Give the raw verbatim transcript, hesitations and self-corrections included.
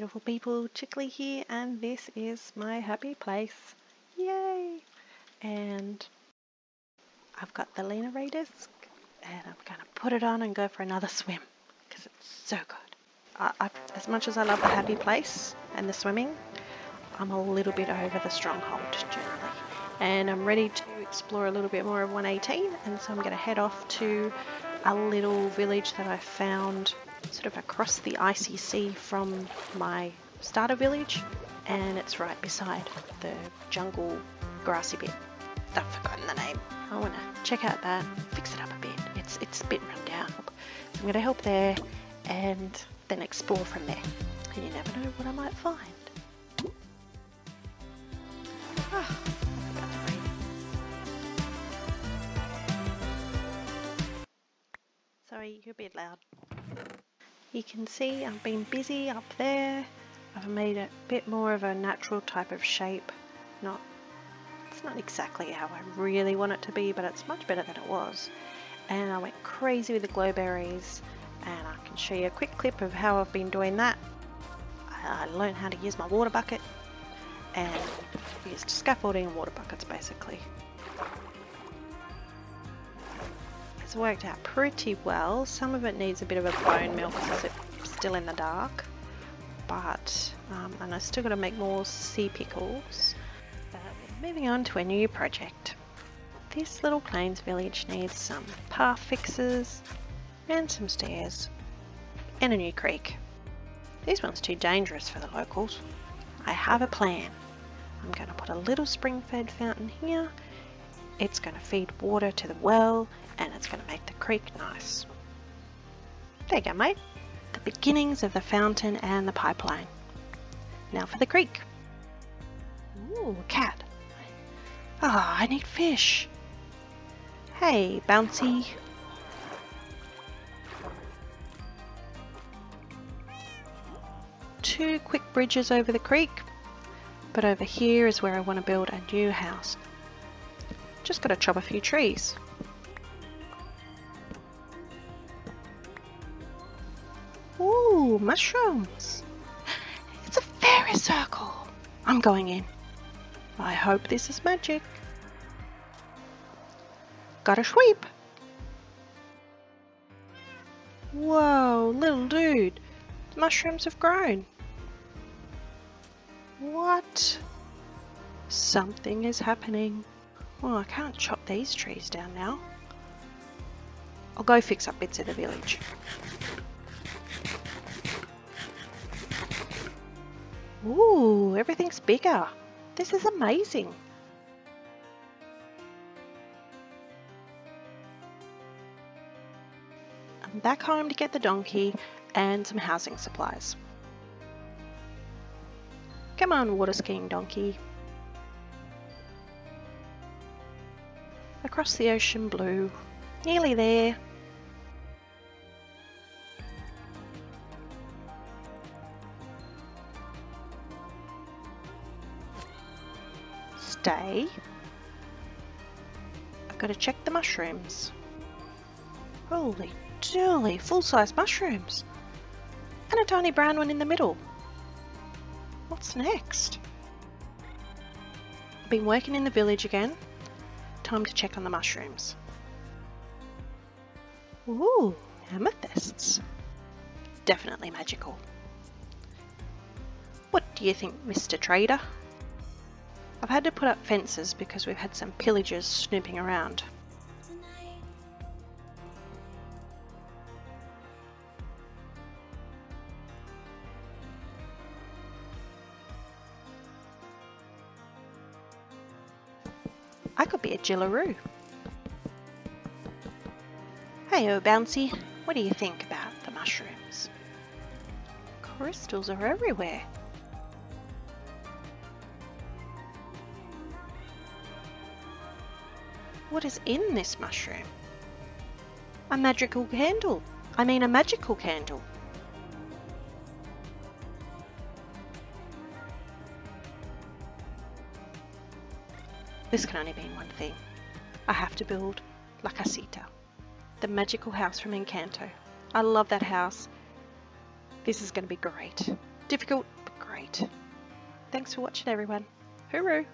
beautiful people, Chookly here, and this is my happy place. Yay! And I've got the Lena Ray disc, and I'm going to put it on and go for another swim, because it's so good. I, I, as much as I love the happy place and the swimming, I'm a little bit over the stronghold generally. And I'm ready to explore a little bit more of one eighteen, and so I'm going to head off to a little village that I found sort of across the icy sea from my starter village, and it's right beside the jungle grassy bit. I've forgotten the name. I want to check out that, fix it up a bit. It's it's a bit run down. So I'm going to help there and then explore from there. And you never know what I might find. Ah, I forgot to read. Sorry, you're a bit loud. You can see I've been busy up there. I've made it a bit more of a natural type of shape. Not, it's not exactly how I really want it to be, but it's much better than it was. And I went crazy with the glowberries, and I can show you a quick clip of how I've been doing that. I learned how to use my water bucket, and used scaffolding and water buckets basically. It's worked out pretty well. Some of it needs a bit of a bone meal because it's still in the dark, but um, and I still got to make more sea pickles. Uh, moving on to a new project. This little plains village needs some path fixes and some stairs and a new creek. This one's too dangerous for the locals. I have a plan. I'm going to put a little spring-fed fountain here. It's going to feed water to the well, and it's going to make the creek nice. There you go, mate. The beginnings of the fountain and the pipeline. Now for the creek. Ooh, a cat. Ah, oh, I need fish. Hey, bouncy. Two quick bridges over the creek, but over here is where I want to build a new house. Just got to chop a few trees. Ooh, mushrooms! It's a fairy circle! I'm going in. I hope this is magic. Got a sweep! Whoa, little dude! The mushrooms have grown. What? Something is happening. Well, I can't chop these trees down now. I'll go fix up bits of the village. Ooh, everything's bigger. This is amazing. I'm back home to get the donkey and some housing supplies. Come on, water skiing donkey. Across the ocean blue. Nearly there. Stay. I've got to check the mushrooms. Holy dooly, full-size mushrooms. And a tiny brown one in the middle. What's next? I've been working in the village again. Time to check on the mushrooms. Ooh, amethysts. Definitely magical. What do you think, Mister Trader? I've had to put up fences because we've had some pillagers snooping around. I could be a Jillaroo. Hey, oh Bouncy, what do you think about the mushrooms? Crystals are everywhere. What is in this mushroom? A magical candle. I mean a magical candle. This can only mean one thing. I have to build La Casita, the magical house from Encanto. I love that house. This is going to be great. Difficult, but great. Thanks for watching, everyone. Hooroo!